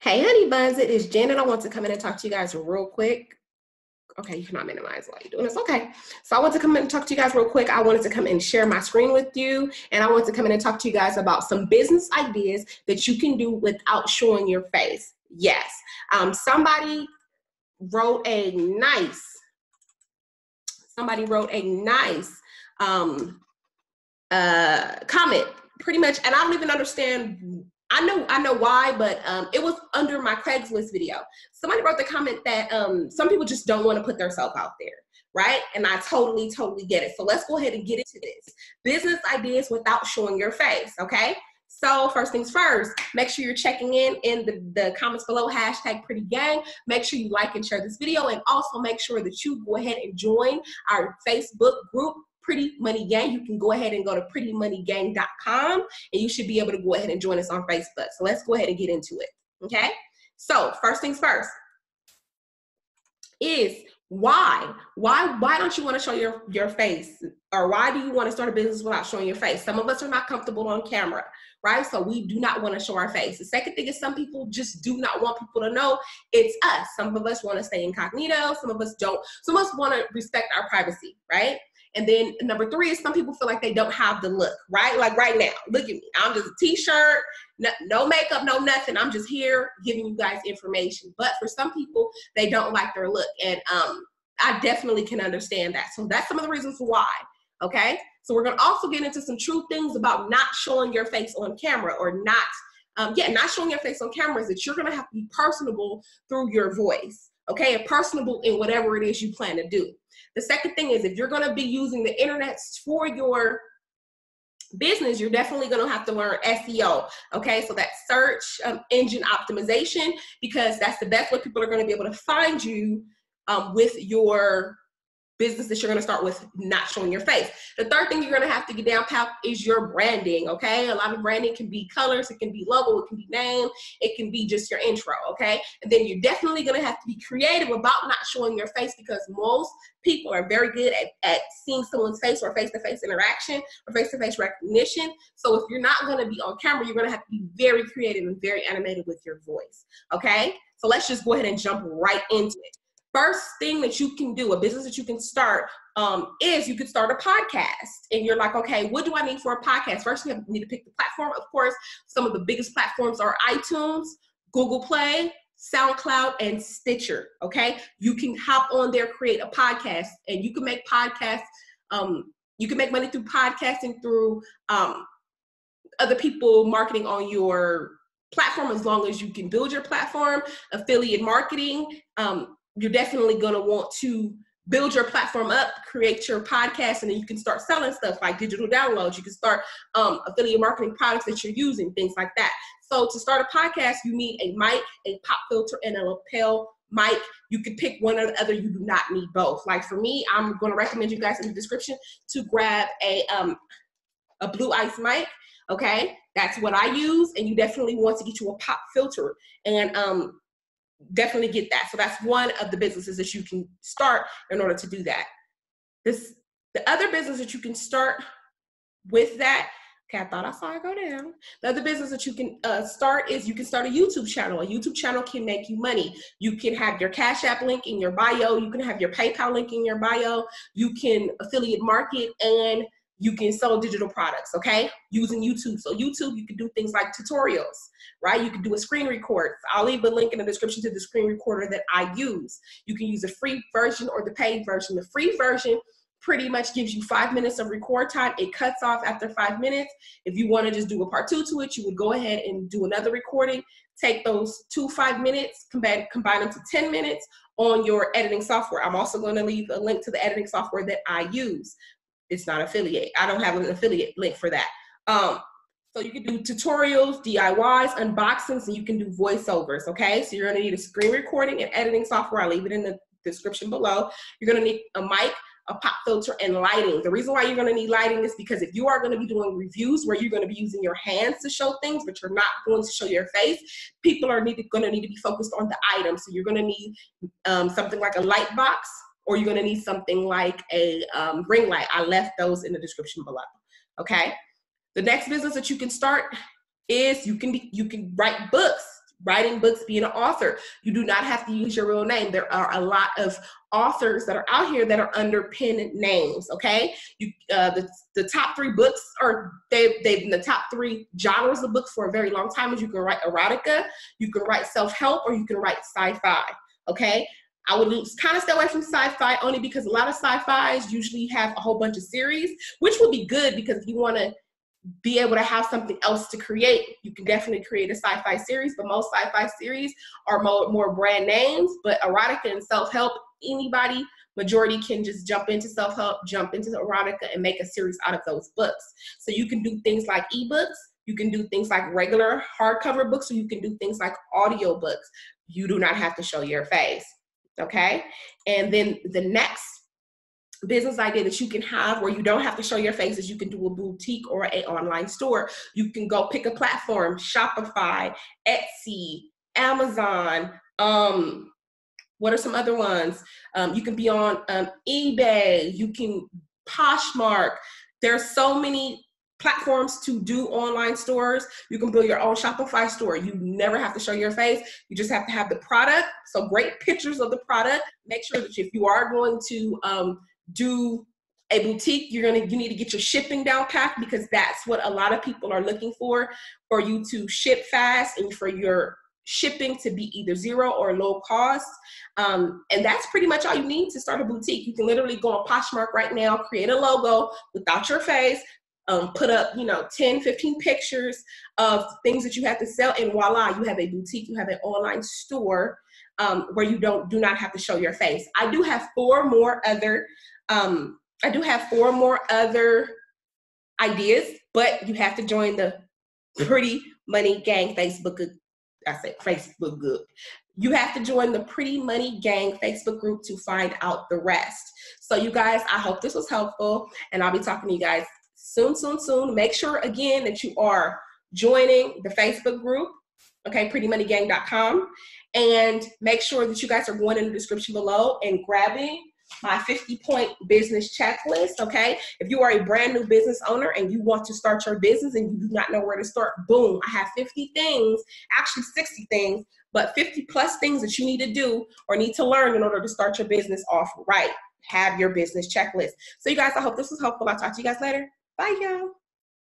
Hey, honey buns, it is Janet. I want to come in and talk to you guys real quick. Okay, you cannot minimize while you're doing this. Okay, so I want to come in and talk to you guys real quick. I wanted to come and share my screen with you, and I want to come in and talk to you guys about some business ideas that you can do without showing your face. Yes, somebody wrote a nice comment, pretty much, and I don't even understand. I know why, but it was under my Craigslist video. Somebody wrote the comment that some people just don't want to put themselves out there, right? And I totally get it. So let's go ahead and get into this. Business ideas without showing your face, okay? So first things first, make sure you're checking in the comments below, #PrettyMoneyGang. Make sure you like and share this video, and also make sure that you go ahead and join our Facebook group, Pretty Money Gang. You can go ahead and go to PrettyMoneyGang.com, and you should be able to go ahead and join us on Facebook. So let's go ahead and get into it, okay? So first things first is why don't you want to show your face, or why do you want to start a business without showing your face? Some of us are not comfortable on camera, right? So we do not want to show our face. The second thing is some people just do not want people to know it's us. Some of us want to stay incognito. Some of us don't. Some of us want to respect our privacy, right? And then number three is some people feel like they don't have the look, right? Like right now, look at me. I'm just a t-shirt, no makeup, no nothing. I'm just here giving you guys information. But for some people, they don't like their look. And I definitely can understand that. So that's some of the reasons why, okay? So we're gonna also get into some true things about not showing your face on camera, or not showing your face on camera is that you're gonna have to be personable through your voice, okay? And personable in whatever it is you plan to do. The second thing is, if you're going to be using the internet for your business, you're definitely going to have to learn SEO, okay? So that's search engine optimization, because that's the best way people are going to be able to find you with your business that you're going to start with not showing your face. The third thing you're going to have to get down pat is your branding, okay? A lot of branding can be colors, it can be logo, it can be name, it can be just your intro, okay? And then you're definitely going to have to be creative about not showing your face, because most people are very good at seeing someone's face, or face-to-face interaction, or face-to-face recognition. So if you're not going to be on camera, you're going to have to be very creative and very animated with your voice, okay? So let's just go ahead and jump right into it. First thing that you can do, a business that you can start, is you could start a podcast. And you're like, okay, what do I need for a podcast? First, you need to pick the platform. Of course, some of the biggest platforms are iTunes, Google Play, SoundCloud, and Stitcher, okay? You can hop on there, create a podcast, and you can make podcasts. You can make money through podcasting, through other people marketing on your platform, as long as you can build your platform, affiliate marketing. You're definitely going to want to build your platform up, create your podcast, and then you can start selling stuff like digital downloads. You can start affiliate marketing products that you're using, things like that. So to start a podcast, you need a mic, a pop filter, and a lapel mic. You can pick one or the other. You do not need both. Like for me, I'm going to recommend you guys in the description to grab a Blue Ice mic. Okay, that's what I use, and you definitely want to get you a pop filter, and definitely get that. So that's one of the businesses that you can start in order to do that. The other business that you can start with that, okay, I thought I saw it go down. The other business that you can start is you can start a YouTube channel. A YouTube channel can make you money. You can have your Cash App link in your bio. You can have your PayPal link in your bio. You can affiliate market, and you can sell digital products, okay, using YouTube. So YouTube, you can do things like tutorials, right? You can do a screen record. I'll leave a link in the description to the screen recorder that I use. You can use a free version or the paid version. The free version pretty much gives you 5 minutes of record time. It cuts off after 5 minutes. If you want to just do a part two to it, you would go ahead and do another recording. Take those 2 5-minute, combine them to 10 minutes on your editing software. I'm also going to leave a link to the editing software that I use. It's not affiliate. I don't have an affiliate link for that. So you can do tutorials, DIYs, unboxings, and you can do voiceovers, okay? So you're gonna need a screen recording and editing software. I'll leave it in the description below. You're gonna need a mic, a pop filter, and lighting. The reason why you're gonna need lighting is because if you are gonna be doing reviews where you're gonna be using your hands to show things, but you're not going to show your face, people are gonna need to be focused on the item. So you're gonna need something like a light box, or you're gonna need something like a ring light. I left those in the description below, okay? The next business that you can start is you can write books. writing books, being an author. You do not have to use your real name. There are a lot of authors that are out here that are under pen names, okay? The top three books, or they've been the top three genres of books for a very long time, is you can write erotica, you can write self-help, or you can write sci-fi, okay? I would kind of stay away from sci-fi only because a lot of sci-fis usually have a whole bunch of series, which would be good because if you want to be able to have something else to create, you can definitely create a sci-fi series, but most sci-fi series are more brand names. But erotica and self-help, anybody, majority can just jump into self-help, jump into erotica, and make a series out of those books. So you can do things like ebooks, you can do things like regular hardcover books, or you can do things like audio books. You do not have to show your face, okay? And then the next business idea that you can have where you don't have to show your face is you can do a boutique or an online store. You can go pick a platform, Shopify, Etsy, Amazon. What are some other ones? You can be on eBay, you can Poshmark. There's so many platforms to do online stores. You can build your own Shopify store. You never have to show your face. You just have to have the product. So great pictures of the product. Make sure that if you are going to do a boutique, you need to get your shipping down packed, because that's what a lot of people are looking for you to ship fast and for your shipping to be either zero or low cost. And that's pretty much all you need to start a boutique. You can literally go on Poshmark right now, create a logo without your face, put up, 10, 15 pictures of things that you have to sell, and voila, you have a boutique, you have an online store where you do not have to show your face. I do have four more other ideas, but you have to join the Pretty Money Gang Facebook group. You have to join the Pretty Money Gang Facebook group to find out the rest. So you guys, I hope this was helpful, and I'll be talking to you guys soon. Make sure again that you are joining the Facebook group, okay, PrettyMoneyGang.com, and make sure that you guys are going in the description below and grabbing my 50-point business checklist, okay? If you are a brand new business owner and you want to start your business and you do not know where to start, boom, I have 50 things, actually 60 things, but 50 plus things that you need to do or need to learn in order to start your business off right. Have your business checklist. So you guys, I hope this was helpful. I'll talk to you guys later. Bye, y'all.